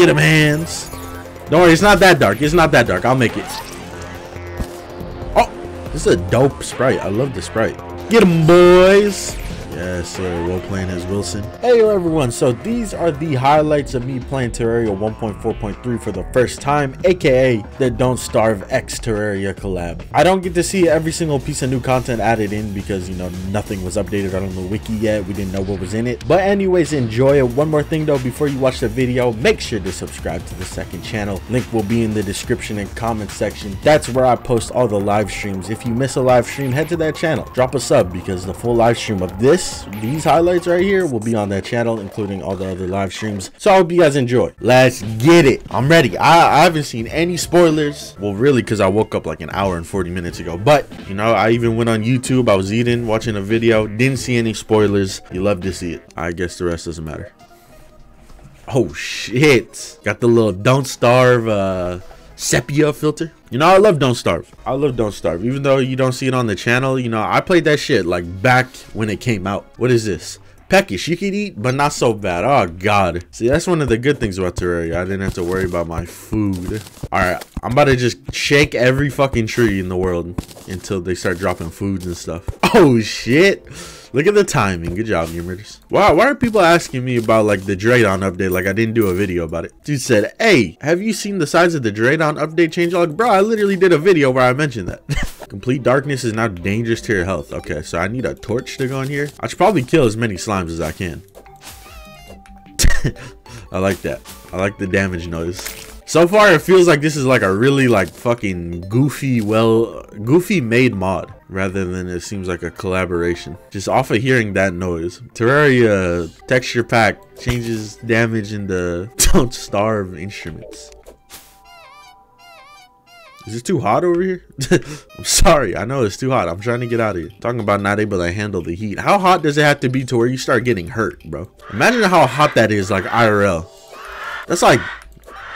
Get him, hands. Don't worry, it's not that dark. It's not that dark. I'll make it. Oh, this is a dope sprite. I love the sprite. Get him, boys. Yes, sir. Well, playing as Wilson. Hey, everyone. So these are the highlights of me playing Terraria 1.4.3 for the first time, aka the Don't Starve X Terraria collab. I don't get to see every single piece of new content added in because, you know, nothing was updated on the wiki yet. We didn't know what was in it. But anyways, enjoy it. One more thing, though, before you watch the video, make sure to subscribe to the second channel. Link will be in the description and comment section. That's where I post all the live streams. If you miss a live stream, head to that channel. Drop a sub because the full live stream of these highlights right here will be on that channel, including all the other live streams. So I hope you guys enjoy. Let's get it. I'm ready. I haven't seen any spoilers, well, really, because I woke up like an hour and 40 minutes ago. But you know, I even went on YouTube. I was eating, watching a video, didn't see any spoilers. You love to see it. I guess the rest doesn't matter. Oh shit, got the little Don't Starve sepia filter. You know, I love Don't Starve. I love Don't Starve. Even though you don't see it on the channel, you know, I played that shit like back when it came out. What is this? Peckish. You could eat, but not so bad. Oh, God. See, that's one of the good things about Terraria. I didn't have to worry about my food. All right. I'm about to just shake every fucking tree in the world until they start dropping foods and stuff. Oh, shit. Look at the timing. Good job, Newmurders. Wow, why are people asking me about, like, the Draedon update? Like, I didn't do a video about it. Dude said, hey, have you seen the size of the Draedon update change? I'm like, bro, I literally did a video where I mentioned that. Complete darkness is now dangerous to your health. Okay, so I need a torch to go in here. I should probably kill as many slimes as I can. I like that. I like the damage noise. So far, it feels like this is like a really like fucking goofy, well, goofy made mod rather than it seems like a collaboration. Just off of hearing that noise, Terraria texture pack changes damage in the Don't Starve instruments. Is it too hot over here? I'm sorry. I know it's too hot. I'm trying to get out of here. Talking about not able to handle the heat. How hot does it have to be to where you start getting hurt, bro? Imagine how hot that is, like IRL. That's like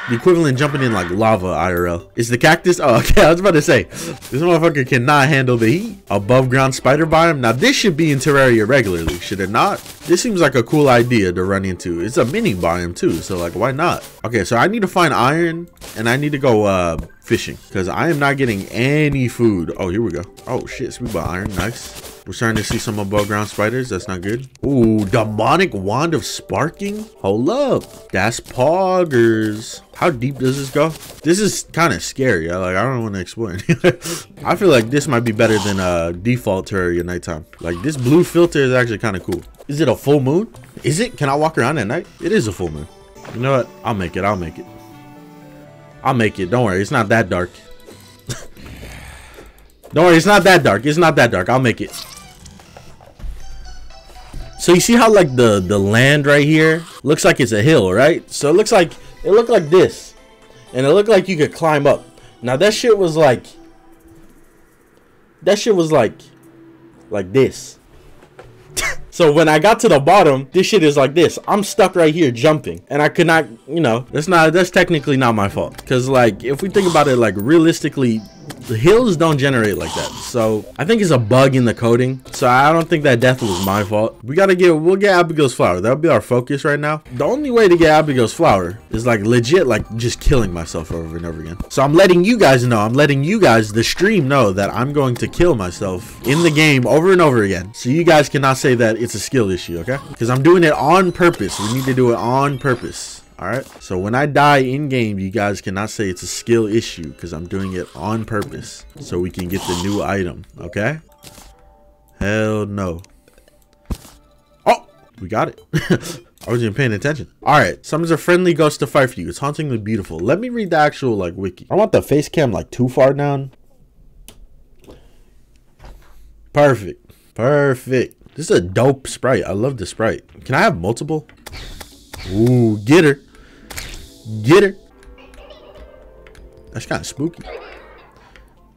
the equivalent jumping in like lava IRL. Is the cactus? Oh, okay. I was about to say, this motherfucker cannot handle the heat. Above ground spider biome. Now, this should be in Terraria regularly, should it not? This seems like a cool idea to run into. It's a mini biome too, so like, why not? Okay, so I need to find iron and I need to go fishing because I am not getting any food. Oh, here we go. Oh shit, so we bought iron. Nice. We're starting to see some above ground spiders. That's not good. Ooh, demonic wand of sparking. Hold up. That's poggers. How deep does this go? This is kind of scary. I don't want to explore. I feel like this might be better than default Terraria nighttime. Like this blue filter is actually kind of cool. Is it a full moon? Is it? Can I walk around at night? It is a full moon. You know what? I'll make it. I'll make it. I'll make it. Don't worry. It's not that dark. Don't worry. It's not that dark. It's not that dark. I'll make it. So you see how like the land right here looks like it's a hill, right? So it looks like, it looked like this, and it looked like you could climb up. Now that shit was like, that shit was like this. So when I got to the bottom, this shit is like this. I'm stuck right here jumping, and I could not, you know, that's technically not my fault. Because like, if we think about it, like realistically, the hills don't generate like that. So I think it's a bug in the coding. So I don't think that death was my fault. We'll get Abigail's flower. That'll be our focus right now. The only way to get Abigail's flower is like legit, like just killing myself over and over again. So I'm letting you guys know, I'm letting you guys, the stream, know that I'm going to kill myself in the game over and over again. So you guys cannot say that it's a skill issue, okay? Because I'm doing it on purpose. We need to do it on purpose. All right, so when I die in game, you guys cannot say it's a skill issue because I'm doing it on purpose so we can get the new item, okay? Hell no. Oh, we got it. I wasn't even paying attention. All right, summons a friendly ghost to fight for you. It's hauntingly beautiful. Let me read the actual like wiki. I want the face cam like too far down. Perfect, perfect. This is a dope sprite. I love the sprite. Can I have multiple? Ooh, get her. Get her. That's kind of spooky.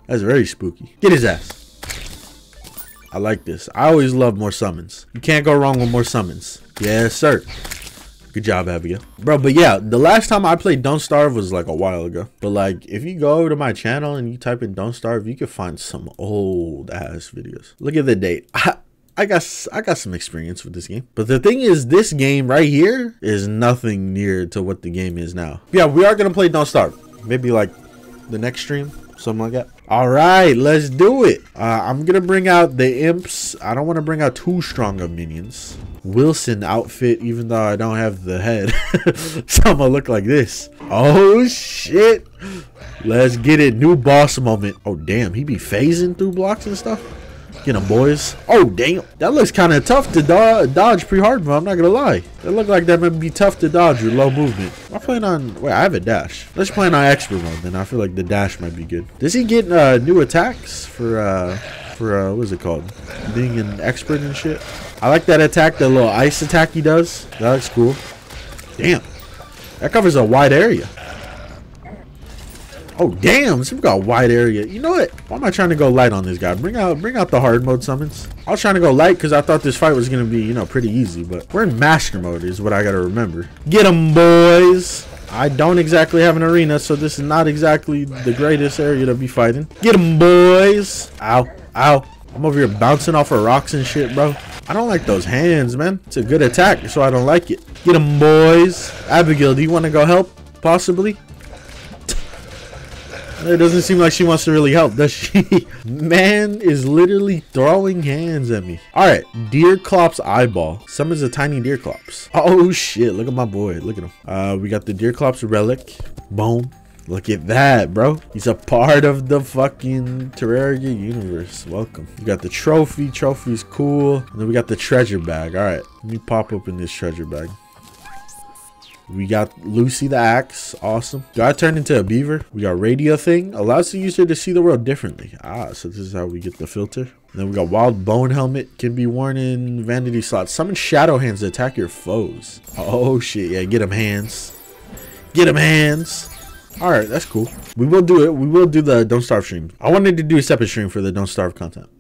That's very spooky. Get his ass. I like this. I always love more summons. You can't go wrong with more summons. Yes, sir. Good job, Abigail. Bro, but yeah, the last time I played Don't Starve was like a while ago. But like, if you go over to my channel and you type in Don't Starve, you can find some old ass videos. Look at the date. I got some experience with this game. But the thing is, this game right here is nothing near to what the game is now. Yeah, we are gonna play Don't Starve. Maybe like the next stream, something like that. All right, let's do it. I'm gonna bring out the imps. I don't want to bring out too strong of minions. Wilson outfit, even though I don't have the head. So I'm gonna look like this. Oh shit, let's get it. New boss moment. Oh damn, he be phasing through blocks and stuff. Get them, boys. Oh damn, that looks kind of tough to dodge pretty hard, bro. I'm not gonna lie, that look like that might be tough to dodge with low movement. I plan on, wait, I have a dash. Let's plan on expert mode then. I feel like the dash might be good. Does he get new attacks for what's it called, being an expert and shit? I like that attack, that little ice attack he does. That looks cool. Damn, that covers a wide area. Oh damn, so we got a wide area. You know what? Why am I trying to go light on this guy? Bring out the hard mode summons. I was trying to go light because I thought this fight was gonna be, you know, pretty easy, but we're in master mode is what I gotta remember. Get them, boys. I don't exactly have an arena, so this is not exactly the greatest area to be fighting. Get them, boys. Ow, ow. I'm over here bouncing off of rocks and shit, bro. I don't like those hands, man. It's a good attack, so I don't like it. Get them, boys. Abigail, do you want to go help? Possibly. It doesn't seem like she wants to really help, does she? Man is literally throwing hands at me. All right, Deerclops eyeball summons a tiny Deerclops. Oh shit, look at my boy, look at him. We got the Deerclops relic. Boom, look at that, bro. He's a part of the fucking Terraria universe. Welcome. You got the trophy. Trophy's cool. And then we got the treasure bag. All right, let me pop open this treasure bag. We got Lucy the axe. Awesome. Got turned into a beaver. We got radio thing. Allows the user to see the world differently. Ah, so this is how we get the filter. And then we got wild bone helmet. Can be worn in vanity slots. Summon shadow hands to attack your foes. Oh shit. Yeah, get them hands. Get them hands. All right, that's cool. We will do it. We will do the Don't Starve stream. I wanted to do a separate stream for the Don't Starve content.